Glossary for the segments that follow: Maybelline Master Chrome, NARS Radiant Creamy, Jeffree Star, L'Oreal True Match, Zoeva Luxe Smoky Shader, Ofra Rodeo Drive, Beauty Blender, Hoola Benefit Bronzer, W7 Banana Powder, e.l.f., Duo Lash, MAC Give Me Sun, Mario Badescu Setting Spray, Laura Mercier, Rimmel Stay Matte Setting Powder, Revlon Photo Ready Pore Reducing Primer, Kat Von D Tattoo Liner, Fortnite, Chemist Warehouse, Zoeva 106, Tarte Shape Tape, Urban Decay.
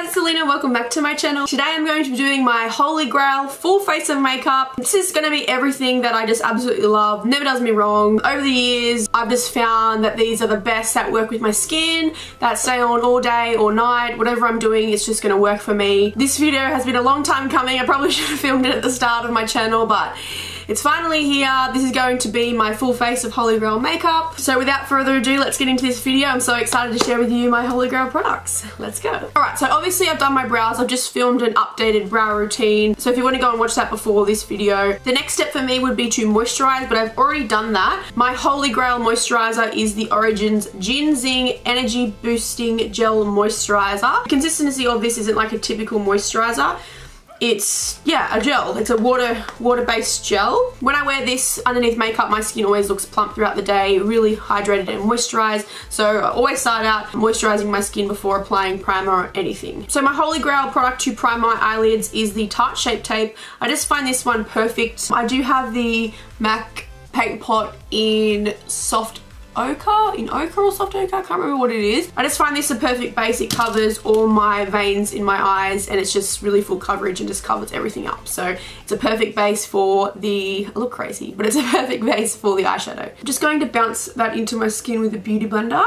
guys, it's Alleena, welcome back to my channel. Today I'm going to be doing my holy grail full face of makeup. This is going to be everything that I just absolutely love, never does me wrong. Over the years I've just found that these are the best that work with my skin, that stay on all day or night, whatever I'm doing it's just going to work for me. This video has been a long time coming, I probably should have filmed it at the start of my channel but it's finally here. This is going to be my full face of holy grail makeup. So without further ado, let's get into this video. I'm so excited to share with you my holy grail products. Let's go. Alright, so obviously I've done my brows. I've just filmed an updated brow routine. So if you want to go and watch that before this video. The next step for me would be to moisturize, but I've already done that. My holy grail moisturizer is the Origins Ginzing Energy Boosting Gel Moisturiser. The consistency of this isn't like a typical moisturizer. It's, yeah, a gel. It's a water-based gel. When I wear this underneath makeup, my skin always looks plump throughout the day, really hydrated and moisturized. So I always start out moisturizing my skin before applying primer or anything. So my holy grail product to prime my eyelids is the Tarte Shape Tape. I just find this one perfect. I do have the MAC Paint Pot in soft ochre, I can't remember what it is. I just find this a perfect base. It covers all my veins in my eyes and it's just really full coverage and just covers everything up. So it's a perfect base for the, I look crazy, but it's a perfect base for the eyeshadow. I'm just going to bounce that into my skin with the Beauty Blender.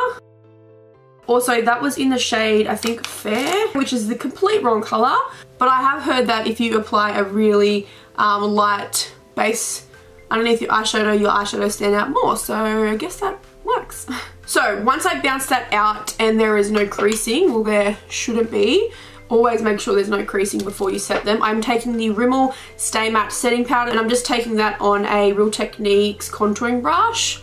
Also, that was in the shade, I think, Fair, which is the complete wrong color. But I have heard that if you apply a really light base underneath your eyeshadow stand out more. So I guess that works. So once I bounce that out and there is no creasing, well there shouldn't be, always make sure there's no creasing before you set them. I'm taking the Rimmel Stay Matte Setting Powder and I'm just taking that on a Real Techniques contouring brush.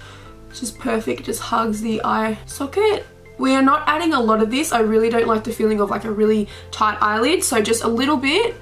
It's just perfect, it just hugs the eye socket. We are not adding a lot of this, I really don't like the feeling of like a really tight eyelid, so just a little bit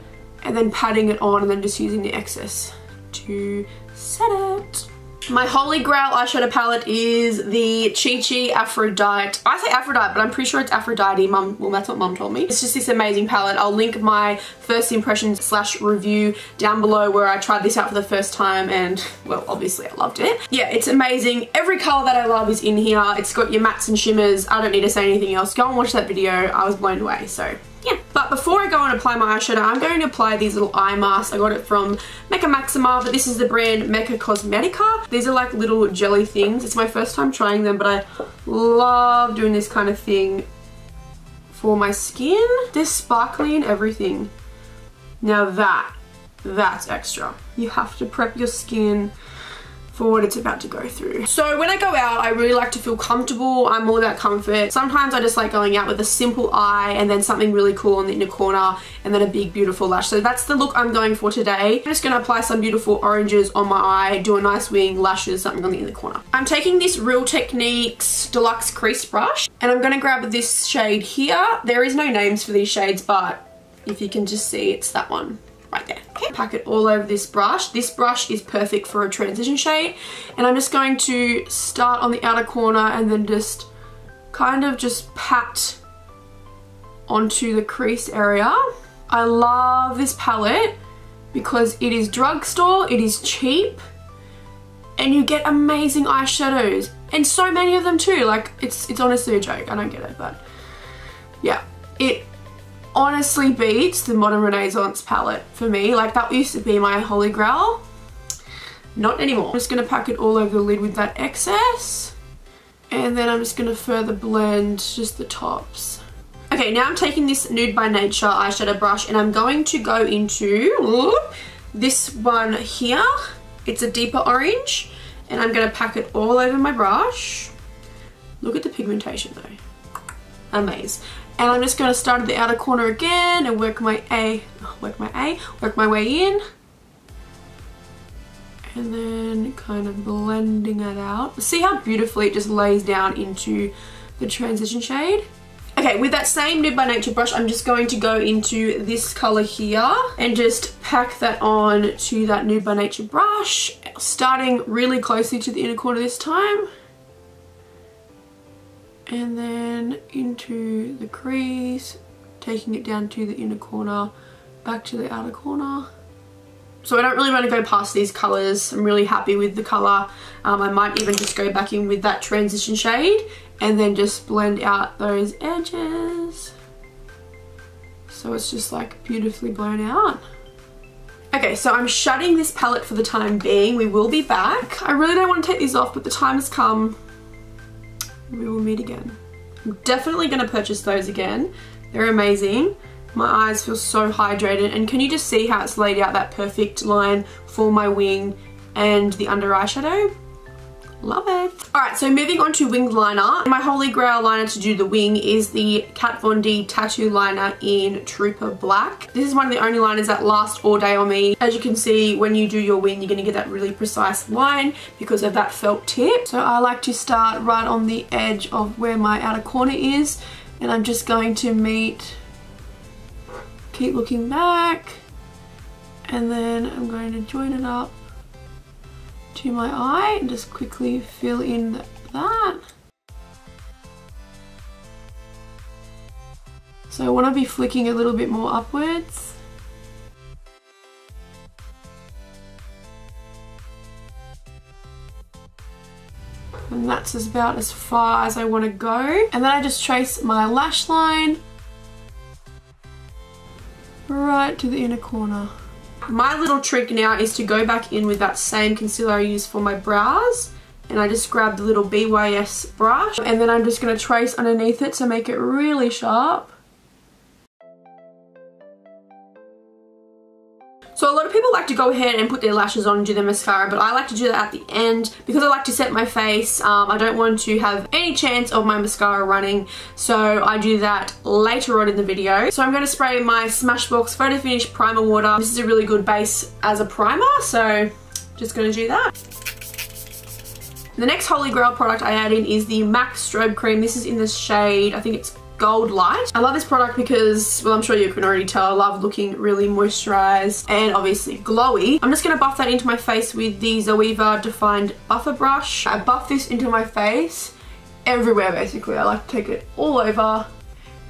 and then patting it on and then just using the excess to set it. My holy grail eyeshadow palette is the Chichi Aphrodite. I say Aphrodite, but I'm pretty sure it's Aphrodite. Well, that's what Mum told me. It's just this amazing palette. I'll link my first impressions / review down below where I tried this out for the first time and, well, obviously I loved it. Yeah, it's amazing. Every color that I love is in here. It's got your mattes and shimmers. I don't need to say anything else. Go and watch that video. I was blown away, so yeah. But before I go and apply my eyeshadow, I'm going to apply these little eye masks. I got it from Mecha Maxima, but this is the brand Mecha Cosmetica. These are like little jelly things. It's my first time trying them, but I love doing this kind of thing for my skin. They're sparkly and everything. Now that's extra. You have to prep your skin for what it's about to go through. So when I go out, I really like to feel comfortable. I'm all about comfort. Sometimes I just like going out with a simple eye and then something really cool on the inner corner and then a big beautiful lash. So that's the look I'm going for today. I'm just gonna apply some beautiful oranges on my eye, do a nice wing, lashes, something on the inner corner. I'm taking this Real Techniques Deluxe Crease Brush and I'm gonna grab this shade here. There is no names for these shades, but if you can just see, it's that one right there. Okay. Pack it all over this brush. This brush is perfect for a transition shade and I'm just going to start on the outer corner and then just kind of just pat onto the crease area. I love this palette because it is drugstore, it is cheap and you get amazing eyeshadows and so many of them too. Like it's honestly a joke, I don't get it, but yeah. It honestly beats the Modern Renaissance palette for me. Like that used to be my holy grail. Not anymore. I'm just going to pack it all over the lid with that excess. And then I'm just going to further blend just the tops. Okay, now I'm taking this Nude by Nature eyeshadow brush and I'm going to go into this one here. It's a deeper orange and I'm going to pack it all over my brush. Look at the pigmentation though. Amazing. And I'm just going to start at the outer corner again and work my way in. And then kind of blending it out. See how beautifully it just lays down into the transition shade? Okay, with that same Nude by Nature brush, I'm just going to go into this color here and just pack that on to that Nude by Nature brush, starting really closely to the inner corner this time. And then into the crease, taking it down to the inner corner, back to the outer corner. So I don't really want to go past these colors. I'm really happy with the color. I might even just go back in with that transition shade and then just blend out those edges. So it's just like beautifully blown out. Okay, so I'm shutting this palette for the time being. We will be back. I really don't want to take these off, but the time has come. We will meet again. I'm definitely going to purchase those again. They're amazing. My eyes feel so hydrated. And can you just see how it's laid out that perfect line for my wing and the under eyeshadow? Love it. Alright, so moving on to winged liner. My holy grail liner to do the wing is the Kat Von D Tattoo Liner in Trooper Black. This is one of the only liners that last all day on me. As you can see, when you do your wing, you're going to get that really precise line because of that felt tip. So I like to start right on the edge of where my outer corner is. And I'm just going to keep looking back. And then I'm going to join it up to my eye and just quickly fill in that. So I want to be flicking a little bit more upwards. And that's about as far as I want to go. And then I just trace my lash line right to the inner corner. My little trick now is to go back in with that same concealer I used for my brows, and I just grab the little BYS brush, and then I'm just going to trace underneath it to make it really sharp. So a lot of people like to go ahead and put their lashes on and do their mascara, but I like to do that at the end because I like to set my face. I don't want to have any chance of my mascara running, so I do that later on in the video. So I'm going to spray my Smashbox Photo Finish Primer Water. This is a really good base as a primer, so just going to do that. The next holy grail product I add in is the MAC Strobe Cream. This is in the shade, I think it's Gold Light. I love this product because, well, I'm sure you can already tell, I love looking really moisturized and obviously glowy. I'm just going to buff that into my face with the Zoeva Defined Buffer Brush. I buff this into my face everywhere basically. I like to take it all over.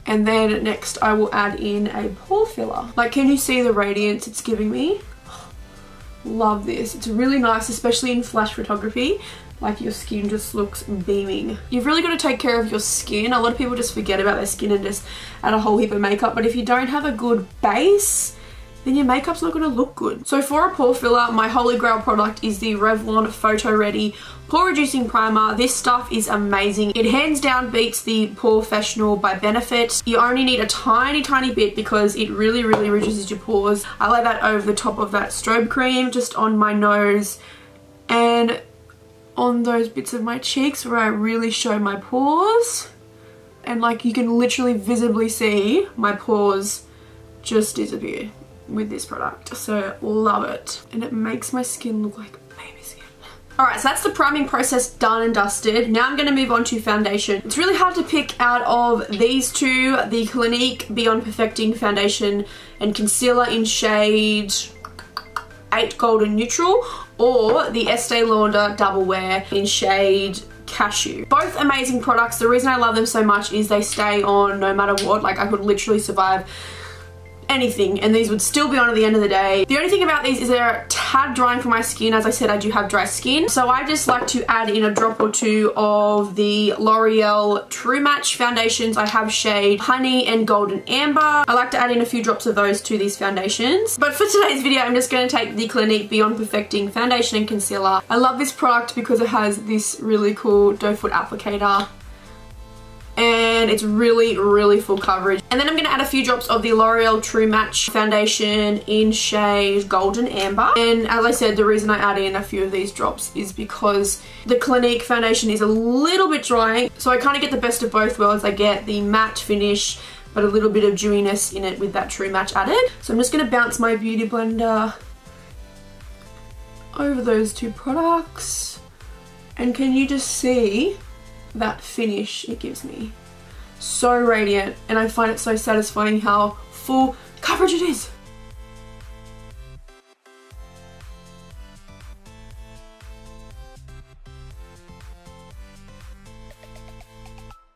And then next I will add in a pore filler. Like, can you see the radiance it's giving me? Love this. It's really nice, especially in flash photography. Like, your skin just looks beaming. You've really got to take care of your skin. A lot of people just forget about their skin and just add a whole heap of makeup. But if you don't have a good base, then your makeup's not going to look good. So for a pore filler, my holy grail product is the Revlon Photo Ready Pore Reducing Primer. This stuff is amazing. It hands down beats the Porefessional by Benefit. You only need a tiny bit because it really, really reduces your pores. I lay that over the top of that strobe cream, just on my nose and on those bits of my cheeks where I really show my pores. And like, you can literally visibly see my pores just disappear with this product. So love it. And it makes my skin look like baby skin. Alright, so that's the priming process done and dusted. Now I'm going to move on to foundation. It's really hard to pick out of these two. The Clinique Beyond Perfecting Foundation and Concealer in shade 8 Golden Neutral, or the Estee Lauder Double Wear in shade Cashew. Both amazing products. The reason I love them so much is they stay on no matter what. Like, I could literally survive anything and these would still be on at the end of the day. The only thing about these is they're a tad drying for my skin. As I said, I do have dry skin, so I just like to add in a drop or two of the L'Oreal True Match foundations. I have shade Honey and Golden Amber. I like to add in a few drops of those to these foundations. But for today's video, I'm just going to take the Clinique Beyond Perfecting Foundation and Concealer. I love this product because it has this really cool doe foot applicator. And it's really, really full coverage. And then I'm going to add a few drops of the L'Oreal True Match Foundation in shade Golden Amber. And as I said, the reason I add in a few of these drops is because the Clinique foundation is a little bit drying. So I kind of get the best of both worlds. I get the matte finish, but a little bit of dewiness in it with that True Match added. So I'm just going to bounce my Beauty Blender over those two products. And can you just see that finish it gives me? So radiant, and I find it so satisfying how full coverage it is.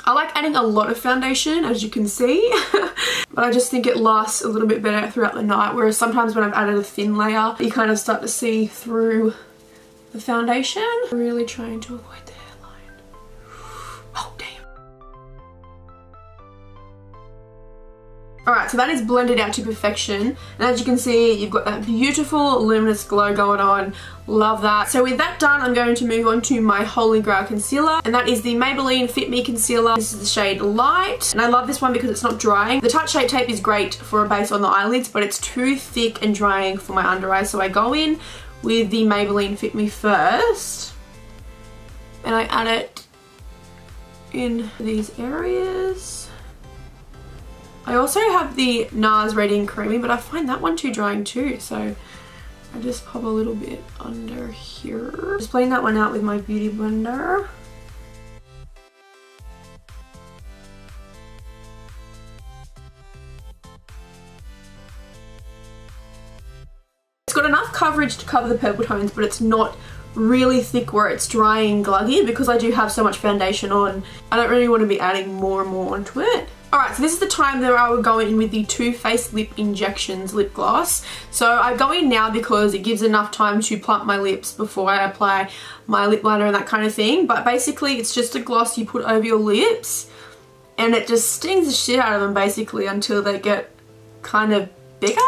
I like adding a lot of foundation, as you can see, but I just think it lasts a little bit better throughout the night, whereas sometimes when I've added a thin layer, you kind of start to see through the foundation. I'm really trying to avoid that. Oh, damn. Alright, so that is blended out to perfection, and as you can see you've got that beautiful luminous glow going on. Love that. So with that done, I'm going to move on to my Holy Grail concealer, and that is the Maybelline Fit Me Concealer. This is the shade Light, and I love this one because it's not drying. The Tarte Shape Tape is great for a base on the eyelids, but it's too thick and drying for my under eyes, so I go in with the Maybelline Fit Me first, and I add it in these areas. I also have the NARS Radiant Creamy, but I find that one too drying too, so I just pop a little bit under here. Just blend that one out with my Beauty Blender. It's got enough coverage to cover the purple tones, but it's not really thick where it's dry and gluggy, because I do have so much foundation on. I don't really want to be adding more and more onto it. Alright, so this is the time that I would go in with the Too Faced Lip Injections lip gloss. So I go in now because it gives enough time to plump my lips before I apply my lip liner and that kind of thing. But basically it's just a gloss you put over your lips, and it just stings the shit out of them basically until they get kind of bigger.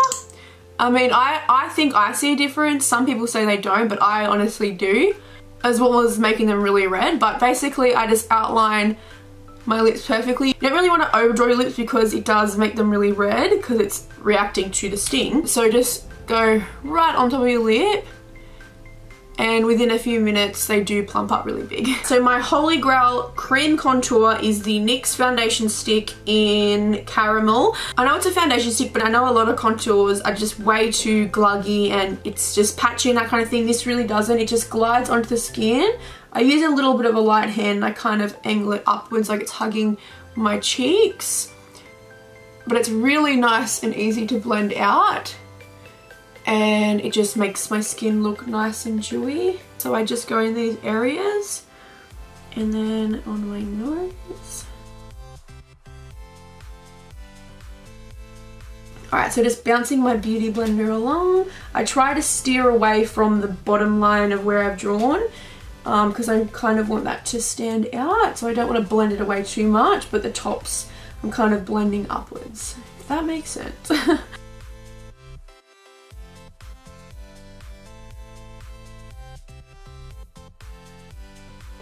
I mean, I think I see a difference. Some people say they don't, but I honestly do, as well as making them really red. But basically I just outline my lips perfectly. You don't really want to overdraw your lips because it does make them really red because it's reacting to the sting. So just go right on top of your lip, and within a few minutes they do plump up really big. So my Holy Grail cream contour is the NYX foundation stick in Caramel. I know it's a foundation stick, but I know a lot of contours are just way too gluggy and it's just patchy and that kind of thing. This really doesn't. It just glides onto the skin. I use a little bit of a light hand and I kind of angle it upwards like it's hugging my cheeks, but it's really nice and easy to blend out, and it just makes my skin look nice and dewy. So I just go in these areas and then on my nose. Alright, so just bouncing my Beauty Blender along. I try to steer away from the bottom line of where I've drawn because I kind of want that to stand out, so I don't want to blend it away too much, but the tops I'm kind of blending upwards, if that makes sense.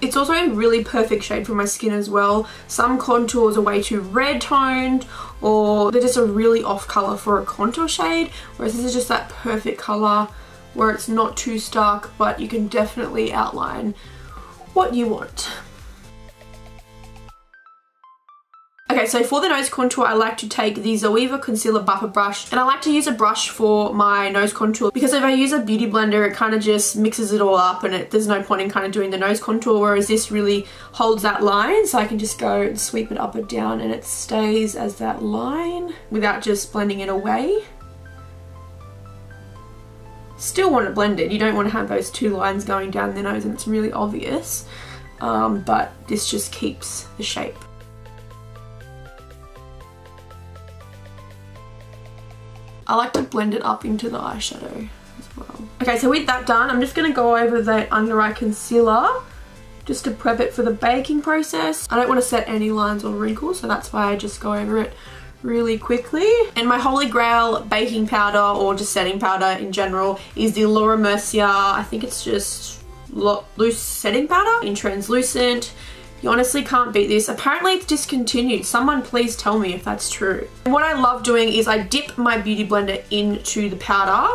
It's also a really perfect shade for my skin as well. Some contours are way too red toned, or they're just a really off colour for a contour shade, whereas this is just that perfect colour where it's not too stark, but you can definitely outline what you want. Okay, so for the nose contour, I like to take the Zoeva Concealer Buffer Brush, and I like to use a brush for my nose contour because if I use a Beauty Blender, it kind of just mixes it all up, and there's no point in kind of doing the nose contour, whereas this really holds that line, so I can just go and sweep it up and down and it stays as that line without just blending it away. Still want it blended. You don't want to have those two lines going down the nose and it's really obvious, but this just keeps the shape. I like to blend it up into the eyeshadow as well. Okay, so with that done, I'm just going to go over that under eye concealer just to prep it for the baking process. I don't want to set any lines or wrinkles, so that's why I just go over it really quickly. And my Holy Grail baking powder, or just setting powder in general, is the Laura Mercier, I think it's just loose setting powder in translucent. You honestly can't beat this. Apparently it's discontinued. Someone please tell me if that's true. And what I love doing is I dip my Beauty Blender into the powder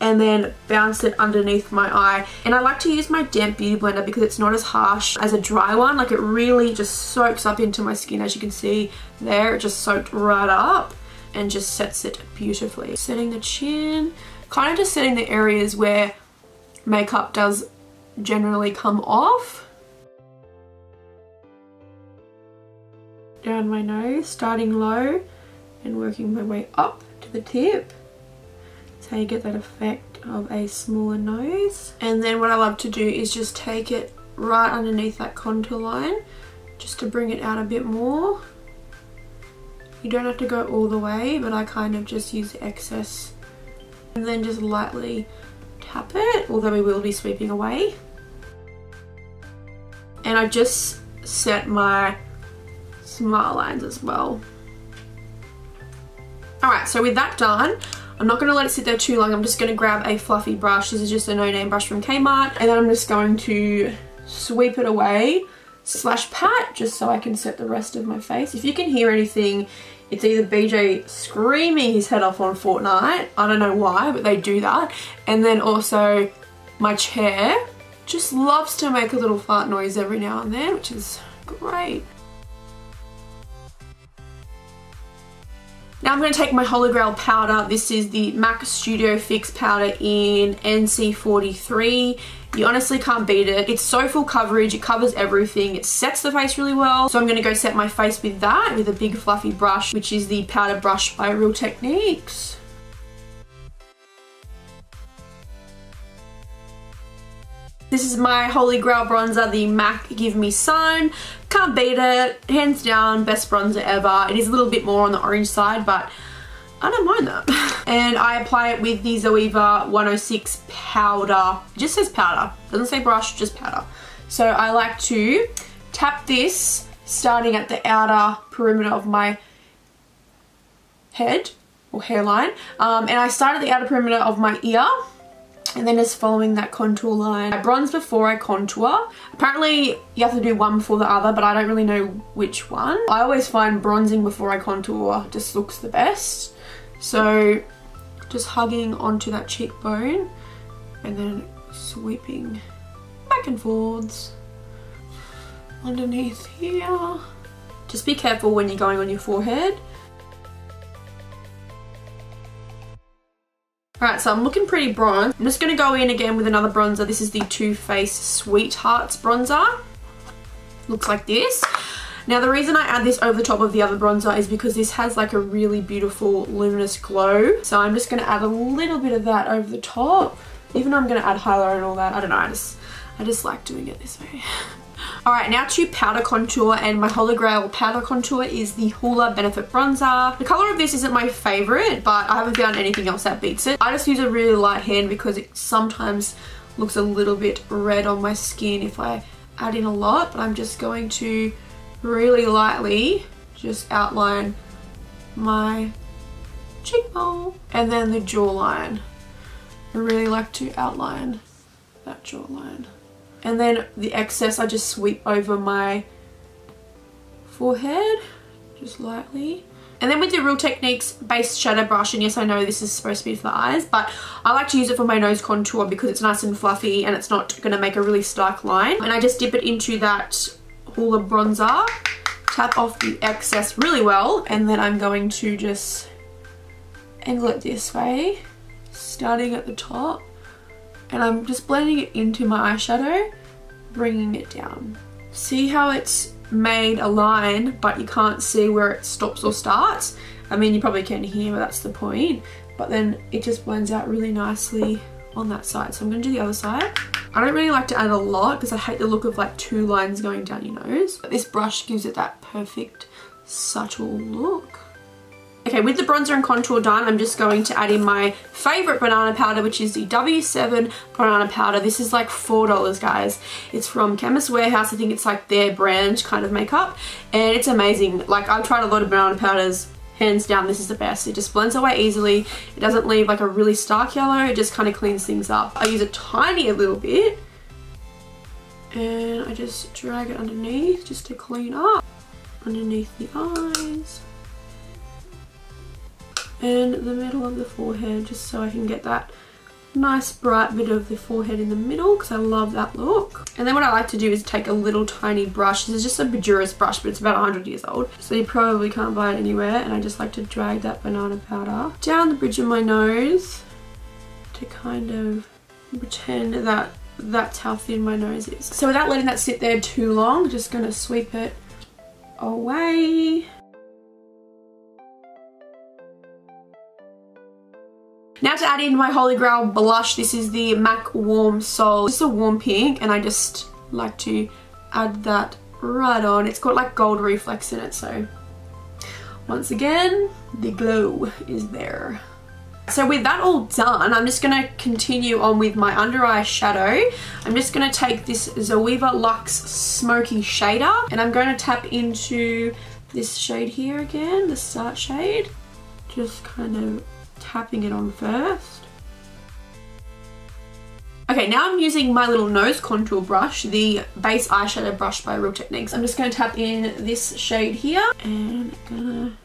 and then bounce it underneath my eye. And I like to use my damp Beauty Blender because it's not as harsh as a dry one. Like, it really just soaks up into my skin. As you can see there, it just soaked right up and just sets it beautifully. Setting the chin, kind of just setting the areas where makeup does generally come off. Down my nose, starting low and working my way up to the tip. That's how you get that effect of a smaller nose. And then what I love to do is just take it right underneath that contour line just to bring it out a bit more. You don't have to go all the way, but I kind of just use the excess and then just lightly tap it, although we will be sweeping away. And I just set my smile lines as well. Alright, so with that done, I'm not going to let it sit there too long. I'm just going to grab a fluffy brush. This is just a no-name brush from Kmart. And then I'm just going to sweep it away slash pat, just so I can set the rest of my face. If you can hear anything, it's either BJ screaming his head off on Fortnite. I don't know why, but they do that. And then also my chair just loves to make a little fart noise every now and then, which is great. Now I'm going to take my Holy Grail powder. This is the MAC Studio Fix Powder in NC43. You honestly can't beat it. It's so full coverage, it covers everything, it sets the face really well. So I'm going to go set my face with that, with a big fluffy brush, which is the powder brush by Real Techniques. This is my Holy Grail bronzer, the MAC Give Me Sun. Can't beat it, hands down, best bronzer ever. It is a little bit more on the orange side, but I don't mind that. And I apply it with the Zoeva 106 powder. It just says powder, doesn't say brush, just powder. So I like to tap this starting at the outer perimeter of my head or hairline. And I start at the outer perimeter of my ear, and then just following that contour line. I bronze before I contour. Apparently you have to do one before the other, but I don't really know which one. I always find bronzing before I contour just looks the best. So just hugging onto that cheekbone and then sweeping back and forwards underneath here. Just be careful when you're going on your forehead. Alright, so I'm looking pretty bronzed. I'm just going to go in again with another bronzer. This is the Too Faced Sweethearts bronzer. Looks like this. Now the reason I add this over the top of the other bronzer is because this has like a really beautiful luminous glow. So I'm just going to add a little bit of that over the top. Even though I'm going to add highlighter and all that, I don't know, I just like doing it this way. Alright, now to powder contour, and my Holy Grail powder contour is the Hoola Benefit Bronzer. The colour of this isn't my favourite, but I haven't found anything else that beats it. I just use a really light hand because it sometimes looks a little bit red on my skin if I add in a lot, but I'm just going to really lightly just outline my cheekbone and then the jawline. I really like to outline that jawline. And then the excess I just sweep over my forehead, just lightly. And then with the Real Techniques base shadow brush, and yes, I know this is supposed to be for the eyes, but I like to use it for my nose contour because it's nice and fluffy and it's not going to make a really stark line. And I just dip it into that Hoola bronzer, tap off the excess really well, and then I'm going to just angle it this way, starting at the top. And I'm just blending it into my eyeshadow, bringing it down. See how it's made a line, but you can't see where it stops or starts? I mean, you probably can here, but that's the point. But then it just blends out really nicely on that side. So I'm going to do the other side. I don't really like to add a lot because I hate the look of like two lines going down your nose. But this brush gives it that perfect, subtle look. Okay, with the bronzer and contour done, I'm just going to add in my favourite banana powder, which is the W7 banana powder. This is like $4, guys. It's from Chemist Warehouse. I think it's like their brand kind of makeup. And it's amazing. Like, I've tried a lot of banana powders. Hands down, this is the best. It just blends away easily. It doesn't leave like a really stark yellow. It just kind of cleans things up. I use a tiny little bit. And I just drag it underneath just to clean up. Underneath the eyes. And the middle of the forehead, just so I can get that nice bright bit of the forehead in the middle, because I love that look. And then what I like to do is take a little tiny brush. This is just a Baduras brush, but it's about 100 years old, so you probably can't buy it anywhere. And I just like to drag that banana powder down the bridge of my nose to kind of pretend that that's how thin my nose is. So without letting that sit there too long, just going to sweep it away. Now to add in my Holy Grail blush, this is the MAC Warm Soul. It's a warm pink, and I just like to add that right on. It's got like gold reflex in it, so once again, the glow is there. So with that all done, I'm just going to continue on with my under eye shadow. I'm just going to take this Zoeva Luxe Smoky Shader, and I'm going to tap into this shade here again, the Start shade. just kind of tapping it on first. Okay, now I'm using my little nose contour brush, the base eyeshadow brush by Real Techniques. I'm just going to tap in this shade here and I'm gonna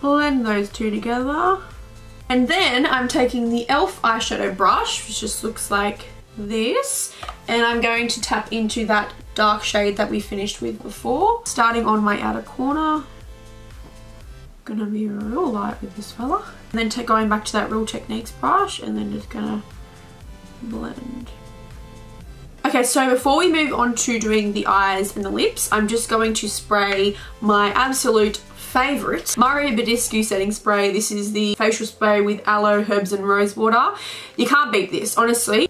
blend those two together. And then I'm taking the e.l.f. eyeshadow brush, which just looks like this, and I'm going to tap into that dark shade that we finished with before. Starting on my outer corner, gonna be real light with this fella. And then going back to that Real Techniques brush and then just gonna blend. Okay, so before we move on to doing the eyes and the lips, I'm just going to spray my absolute favorite Mario Badescu setting spray. This is the facial spray with aloe, herbs and rose water. You can't beat this, honestly.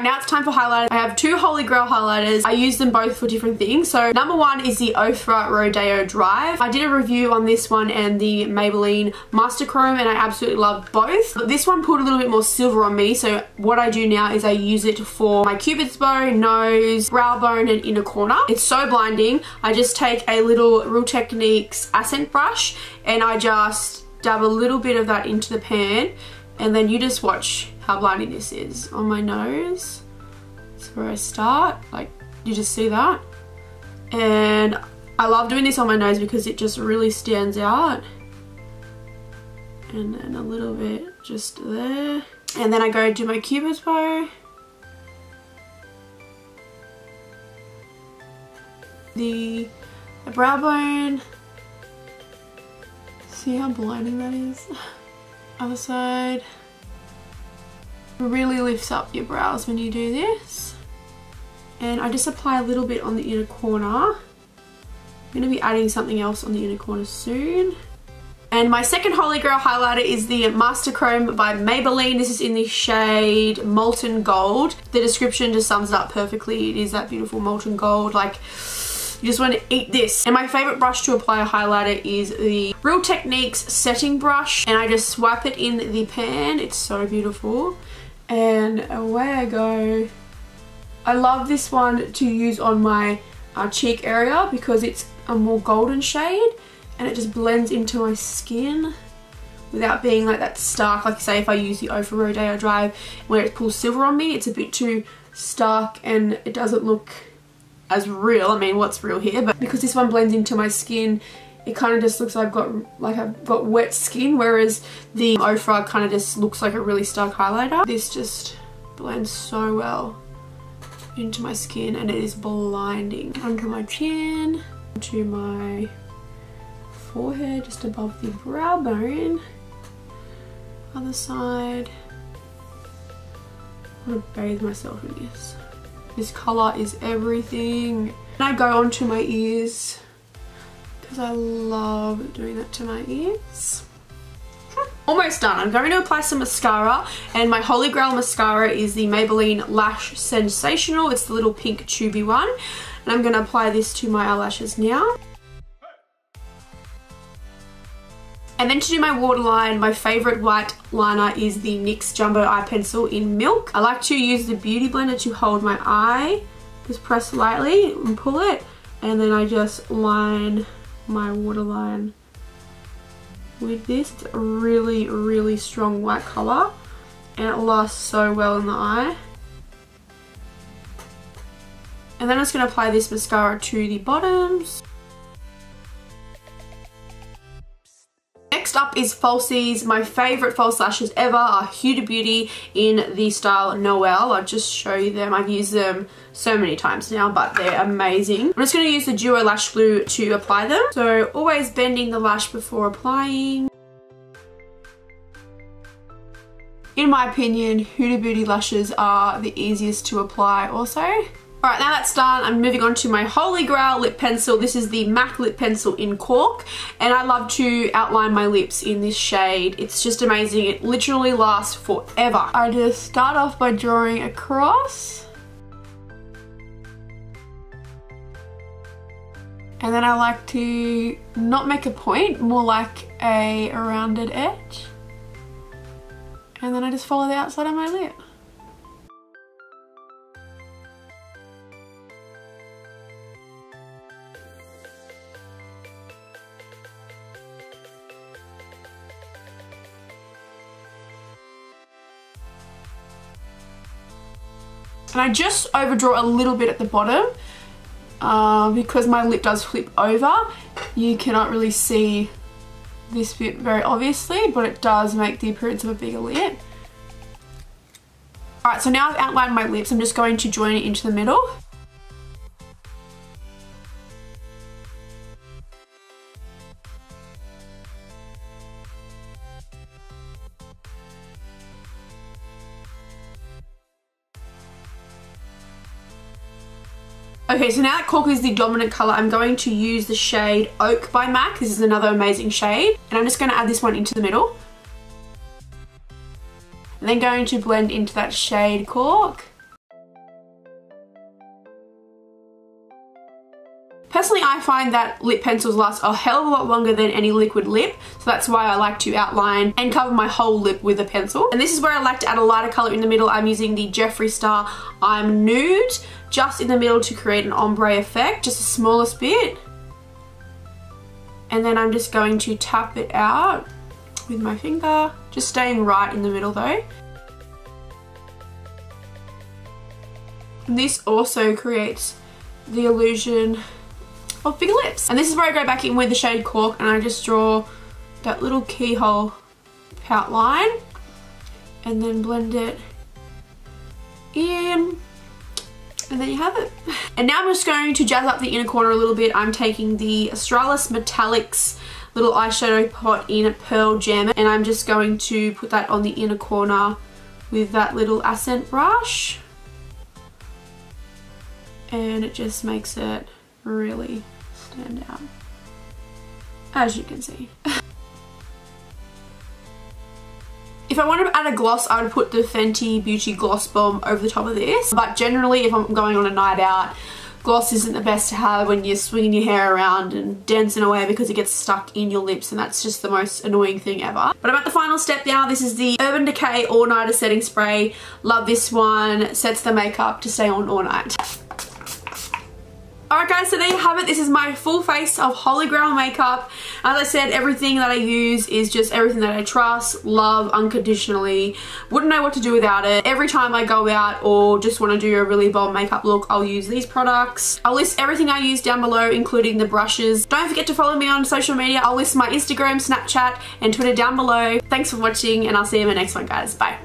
Now it's time for highlighters. I have two Holy Grail highlighters. I use them both for different things. So number one is the Ofra Rodeo Drive. I did a review on this one and the Maybelline Master Chrome and I absolutely love both. But this one pulled a little bit more silver on me. So what I do now is I use it for my cupid's bow, nose, brow bone and inner corner. It's so blinding. I just take a little Real Techniques accent brush and I just dab a little bit of that into the pan. And then you just watch how blinding this is. On my nose, that's where I start. Like, you just see that. And I love doing this on my nose because it just really stands out. And then a little bit just there. And then I go do my cupid's bow. The brow bone. See how blinding that is? Other side. Really lifts up your brows when you do this. And I just apply a little bit on the inner corner. I'm going to be adding something else on the inner corner soon. And my second Holy Grail highlighter is the Master Chrome by Maybelline. This is in the shade Molten Gold. The description just sums it up perfectly. It is that beautiful molten gold, like you just want to eat this. And my favorite brush to apply a highlighter is the Real Techniques setting brush. And I just swipe it in the pan. It's so beautiful. And away I go. I love this one to use on my cheek area because it's a more golden shade. And it just blends into my skin without being like that stark. Like say if I use the Ofra Rodeo Drive where it pulls silver on me, it's a bit too stark and it doesn't look as real. I mean, what's real here? But because this one blends into my skin, it kind of just looks like I've got wet skin, whereas the Ofra kind of just looks like a really stark highlighter. This just blends so well into my skin and it is blinding. Onto my chin, onto my forehead, just above the brow bone. Other side. I'm gonna bathe myself in this. This colour is everything. And I go onto my ears because I love doing that to my ears. Almost done. I'm going to apply some mascara and my Holy Grail mascara is the Maybelline Lash Sensational. It's the little pink tubey one. And I'm going to apply this to my eyelashes now. And then to do my waterline, my favourite white liner is the NYX Jumbo Eye Pencil in Milk. I like to use the Beauty Blender to hold my eye. Just press lightly and pull it. And then I just line my waterline with this. It's a really, really strong white colour. And it lasts so well in the eye. And then I'm just going to apply this mascara to the bottoms. Next up is falsies. My favourite false lashes ever are Huda Beauty in the style Noel. I'll just show you them. I've used them so many times now, but they're amazing. I'm just going to use the Duo Lash Glue to apply them. So always bending the lash before applying. In my opinion, Huda Beauty lashes are the easiest to apply also. Alright, now that's done, I'm moving on to my Holy Grail lip pencil. This is the MAC lip pencil in Cork. And I love to outline my lips in this shade. It's just amazing. It literally lasts forever. I just start off by drawing a cross. And then I like to not make a point, more like a rounded edge. And then I just follow the outside of my lip. And I just overdraw a little bit at the bottom because my lip does flip over. You cannot really see this bit very obviously, but it does make the appearance of a bigger lip. Alright, so now I've outlined my lips, I'm just going to join it into the middle. Okay, so now that cork is the dominant colour, I'm going to use the shade Oak by MAC. This is another amazing shade. And I'm just going to add this one into the middle. And then going to blend into that shade cork. Personally, I find that lip pencils last a hell of a lot longer than any liquid lip, so that's why I like to outline and cover my whole lip with a pencil. And this is where I like to add a lighter colour in the middle. I'm using the Jeffree Star I'm Nude, just in the middle to create an ombre effect, just the smallest bit. And then I'm just going to tap it out with my finger, just staying right in the middle though. And this also creates the illusion of big lips. And this is where I go back in with the shade cork and I just draw that little keyhole pout line and then blend it in, and there you have it. And now I'm just going to jazz up the inner corner a little bit. I'm taking the Australis Metallics little eyeshadow pot in Pearl Jam and I'm just going to put that on the inner corner with that little accent brush, and it just makes it really stand out, as you can see. If I wanted to add a gloss, I would put the Fenty Beauty Gloss Bomb over the top of this, but generally if I'm going on a night out, gloss isn't the best to have when you're swinging your hair around and dancing away because it gets stuck in your lips, and that's just the most annoying thing ever. But I'm at the final step now. This is the Urban Decay All Nighter Setting Spray. Love this one. Sets the makeup to stay on all night. Alright guys, so there you have it. This is my full face of Holy Grail makeup. As I said, everything that I use is just everything that I trust, love unconditionally. Wouldn't know what to do without it. Every time I go out or just want to do a really bold makeup look, I'll use these products. I'll list everything I use down below, including the brushes. Don't forget to follow me on social media. I'll list my Instagram, Snapchat, and Twitter down below. Thanks for watching, and I'll see you in my next one, guys. Bye.